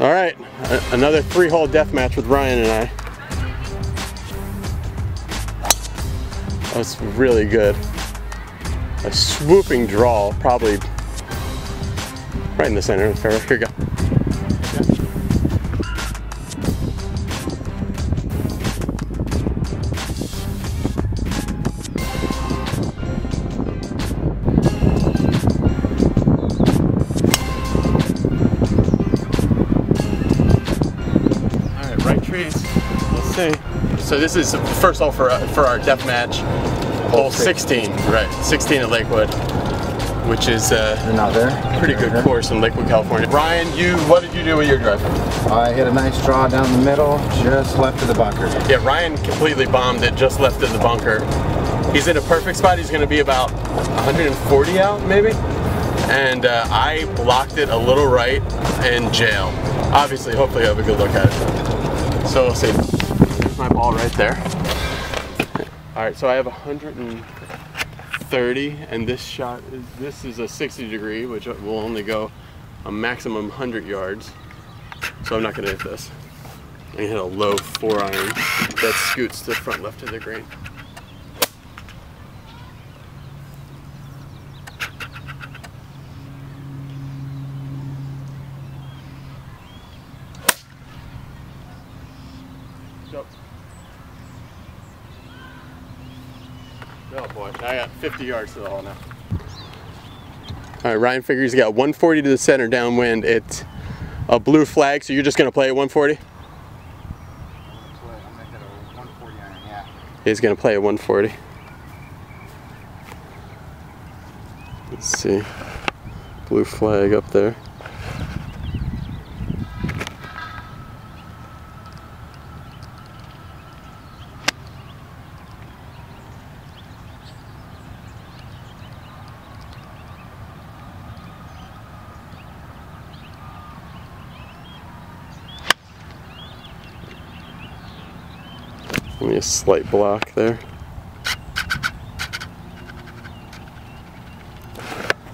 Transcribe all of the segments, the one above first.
All right, another three-hole death match with Ryan and I. That was really good. A swooping draw, probably right in the center of the fairway. Here we go. So this is the first hole for our death match, hole 16, right? 16 at Lakewood, which is another pretty good course in Lakewood, California. Ryan, what did you do with your driver? I hit a nice draw down the middle, just left of the bunker. Yeah, Ryan completely bombed it, just left of the bunker. He's in a perfect spot. He's going to be about 140 out, maybe. And I blocked it a little right and jail. Obviously, hopefully, I have a good look at it. So we'll see. My ball right there. All right, so I have 130, and this shot is a 60 degree, which will only go a maximum 100 yards. So I'm not going to hit this. I'm going to hit a low 4-iron that scoots to the front left of the green. Oh boy, I got 50 yards to the hole now. All right, Ryan figures he's got 140 to the center downwind. It's a blue flag, so you're just gonna play at 140? I'm gonna hit a 140 iron, yeah. He's gonna play at 140. Let's see, blue flag up there. Only a slight block there.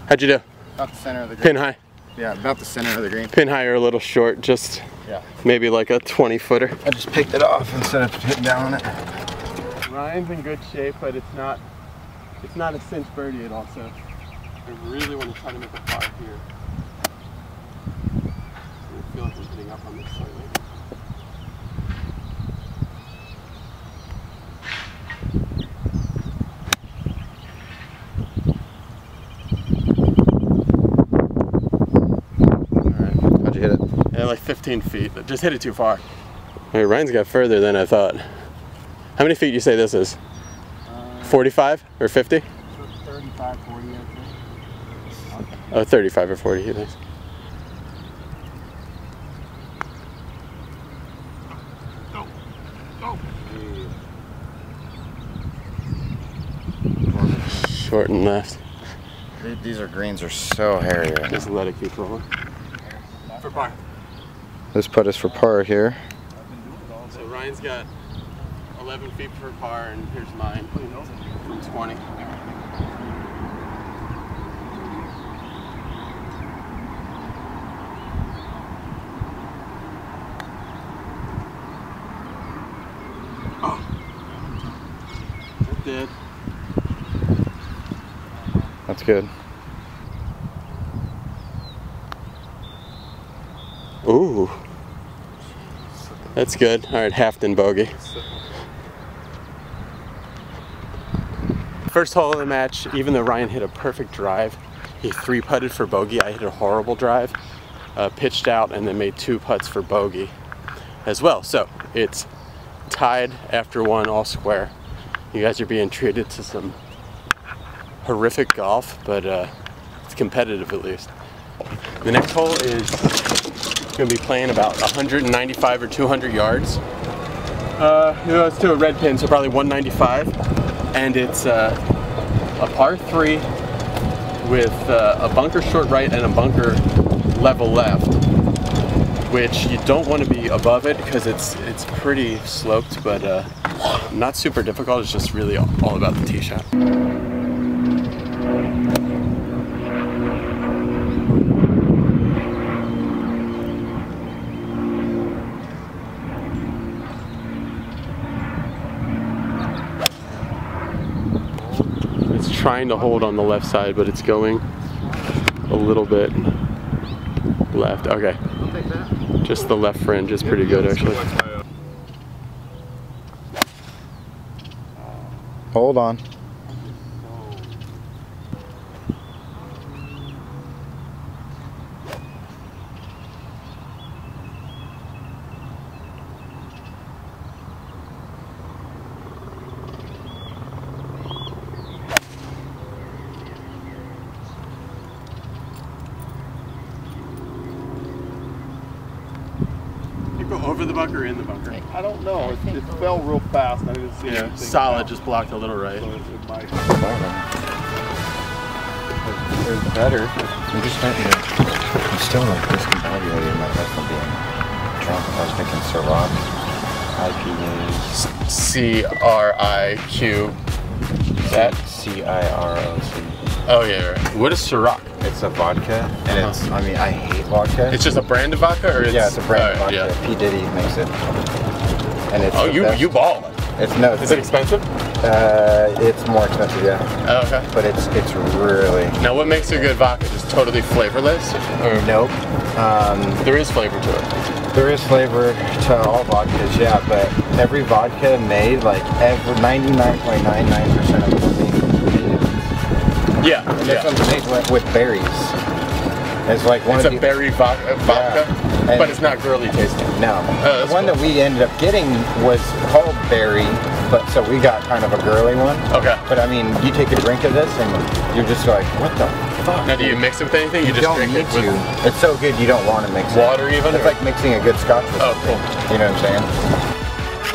How'd you do? About the center of the green. Pin high? Yeah, about the center of the green. Pin high or a little short, just maybe like a 20-footer. I just picked it off instead of hitting down on it. Ryan's in good shape, but it's not a cinch birdie at all, so I really want to try to make a par here. I feel like I'm getting up on this slightly. Like 15 feet. Just hit it too far. Hey, Ryan's got further than I thought. How many feet do you say this is? 45 or 50? 35, 40, I think. Oh, 35 or 40, he thinks. Go. Go. Short and left. These are greens are so hairy right now. Just let it keep rolling. For par. This putt is for par here. So Ryan's got 11 feet for par, and here's mine from 20. Oh, that did. That's good. Ooh, that's good. All right, Halfton bogey. First hole of the match, even though Ryan hit a perfect drive, he 3-putted for bogey. I hit a horrible drive, pitched out, and then made 2 putts for bogey as well. So it's tied after one, all square. You guys are being treated to some horrific golf, but it's competitive at least. The next hole is going to be playing about 195 or 200 yards. It's to a red pin, so probably 195. And it's a par 3 with a bunker short right and a bunker level left, which you don't want to be above it because it's pretty sloped, but not super difficult. It's just really all about the tee shot. trying to hold on the left side, but it's going a little bit left. Okay. Just the left fringe is pretty good, actually. Hold on. Over the bunker or in the bunker? I don't know. It fell real fast. I didn't see anything. Solid just blocked a little right. So it might. It's better. I'm just not, I'm still like discombobulated in my life from being drunk. I was making Ciroc IPAs. C-R-I-Q. Is that C-I-R-O-C? Oh yeah, right. What is Ciroc? It's a vodka, and it's, I mean, I hate vodka. It's just a brand of vodka, or it's... Yeah, it's a brand of vodka. Yeah. P. Diddy makes it. And it's you ball. It's, no, it's is it expensive? It's more expensive, yeah. Oh, okay. But it's really... Now, what makes a good vodka? Just totally flavorless? Or? Nope. There is flavor to it. There is flavor to all vodkas, yeah, but every vodka made, like, 99.99% of the Yeah, with berries. It's like one. It's a berry vodka, yeah. But it's not girly tasting. No, the one that we ended up getting was called berry, but so we got kind of a girly one. Okay. But I mean, you take a drink of this and you're just like, what the fuck? Now, do you mix it with anything? You just drink it with? You don't need to. It's so good, you don't want to mix it. Water even? It's like mixing a good scotch with something. Cool. You know what I'm saying?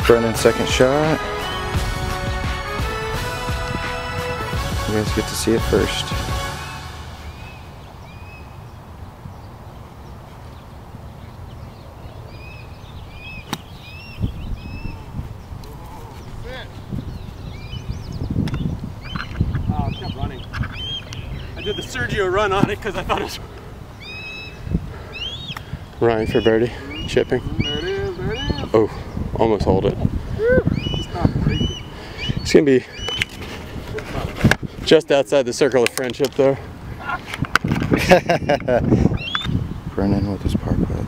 Brennan's second shot. You guys get to see it first. Oh, it kept running. I did the Sergio run on it because I thought it was... Ryan for birdie, chipping. There it is, there it is. Oh, almost hold it. It's not breaking. It's going to be... just outside the circle of friendship, though. Brennan with his par putt.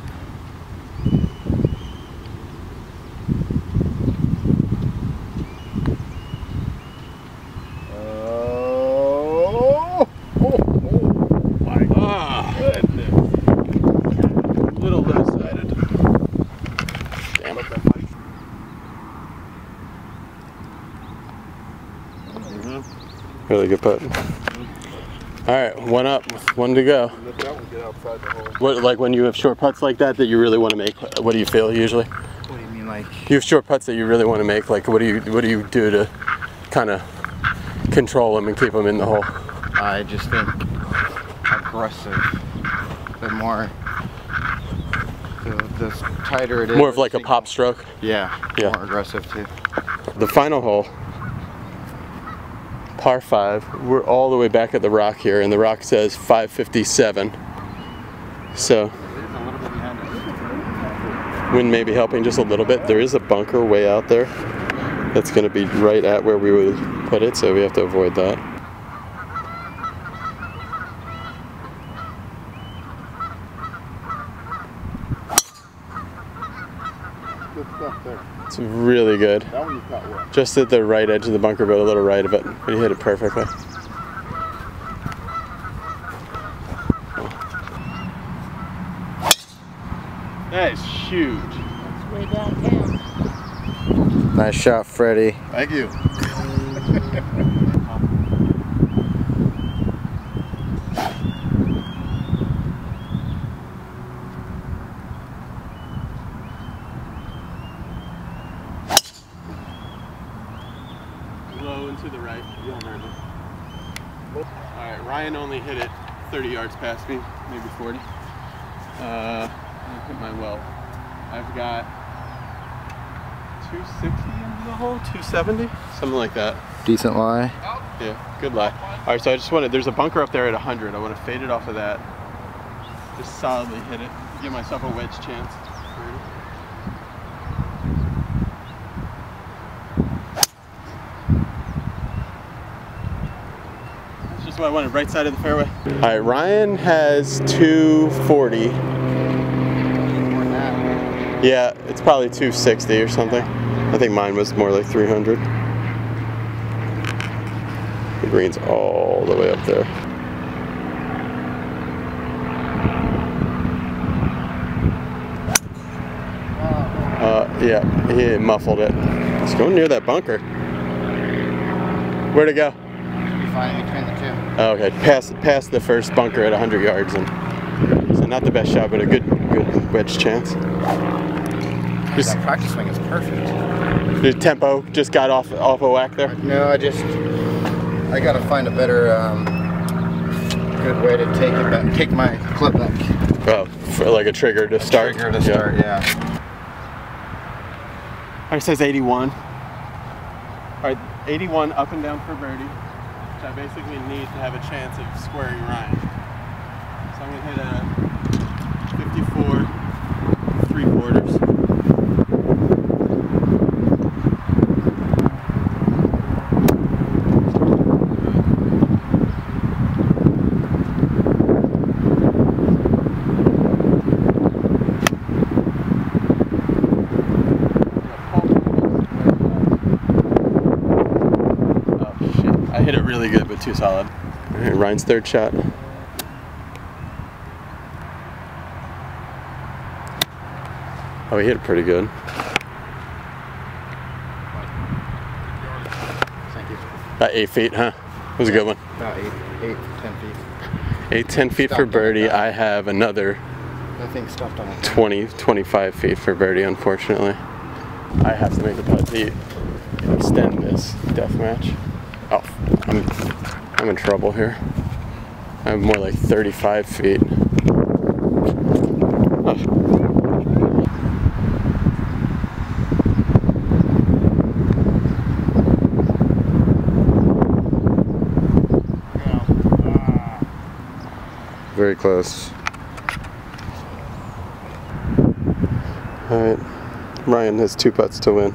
Oh! My goodness. A little left-sided. Damn it, that mic. Mm-hmm. Really good putt. Alright, one up, one to go. What, like when you have short putts like that that you really want to make, what do you feel usually? What do you mean like? You have short putts that you really want to make, like what do you do to kind of control them and keep them in the hole? I just think aggressive. The more, the tighter it is. More of like a pop stroke? Yeah, more aggressive too. The final hole. Par 5, we're all the way back at the rock here, and the rock says 557. So, wind may be helping just a little bit. There is a bunker way out there that's going to be right at where we would put it, so we have to avoid that. Good stuff there. It's really good. That one you caught well. Just at the right edge of the bunker, but a little right of it. But he hit it perfectly. That is huge. That's way downtown. Nice shot, Freddie. Thank you. To the right. Alright, Ryan only hit it 30 yards past me, maybe 40. Look at my well. I've got 260 into the hole, 270? Something like that. Decent lie. Yeah, good lie. Alright, so I just wanted, there's a bunker up there at 100. I want to fade it off of that. Just solidly hit it. Give myself a wedge chance. That's what I wanted, right side of the fairway. All right, Ryan has 240. Yeah, it's probably 260 or something. I think mine was more like 300. The green's all the way up there. Yeah, he muffled it. It's going near that bunker. Where'd it go? Finally between the two. Oh, okay, past the first bunker at 100 yards. And so not the best shot, but a good wedge chance. Just, that practice swing is perfect. The tempo just got off of whack there? No, I gotta find a better, good way to take it back, take my clip back. Oh, for like a trigger to start? Trigger to start, yeah. Alright, it says 81. Alright, 81 up and down for birdie, which I basically need to have a chance of squaring Ryan. So I'm going to hit a 54 three quarters. Hit it really good, but too solid. All right, Ryan's third shot. Oh, he hit it pretty good. Thank you. About 8 feet, huh? That was a good one. About 8, 10 feet. 8, 10 feet stopped for birdie. I have another 25 feet for birdie, unfortunately. I have to make the putt to extend this death match. Oh, I'm in trouble here. I'm more like 35 feet. Very close. All right, Ryan has two putts to win.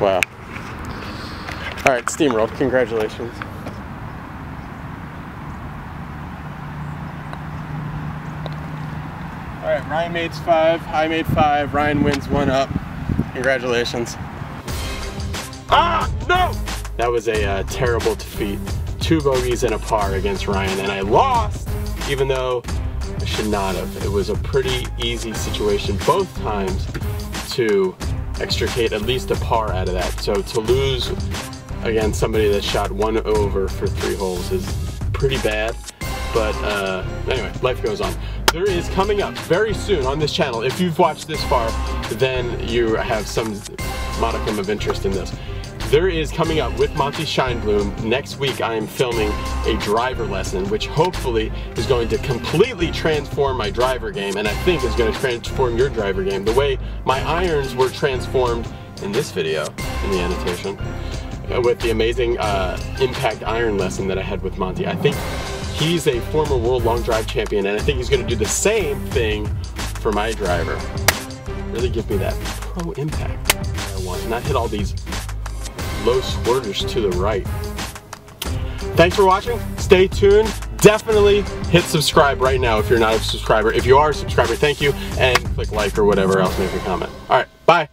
Wow. All right, steamrolled. Congratulations. All right, Ryan made 5, I made 5, Ryan wins 1 up. Congratulations. Ah, no! That was a terrible defeat. 2 bogeys and a par against Ryan, and I lost, even though I should not have. It was a pretty easy situation both times to extricate at least a par out of that. So to lose against somebody that shot 1 over for 3 holes is pretty bad. But anyway, life goes on. There is coming up very soon on this channel, if you've watched this far, then you have some modicum of interest in this. There is coming up with Monty Shinebloom next week. I am filming a driver lesson, which hopefully is going to completely transform my driver game, and I think is going to transform your driver game. The way my irons were transformed in this video, in the annotation, with the amazing impact iron lesson that I had with Monty. I think he's a former world long drive champion, and I think he's going to do the same thing for my driver. Really give me that pro impact I want, not hit all these low swervers to the right. Thanks for watching. Stay tuned. Definitely hit subscribe right now if you're not a subscriber. If you are a subscriber, thank you, and click like or whatever else, make a comment. All right, bye.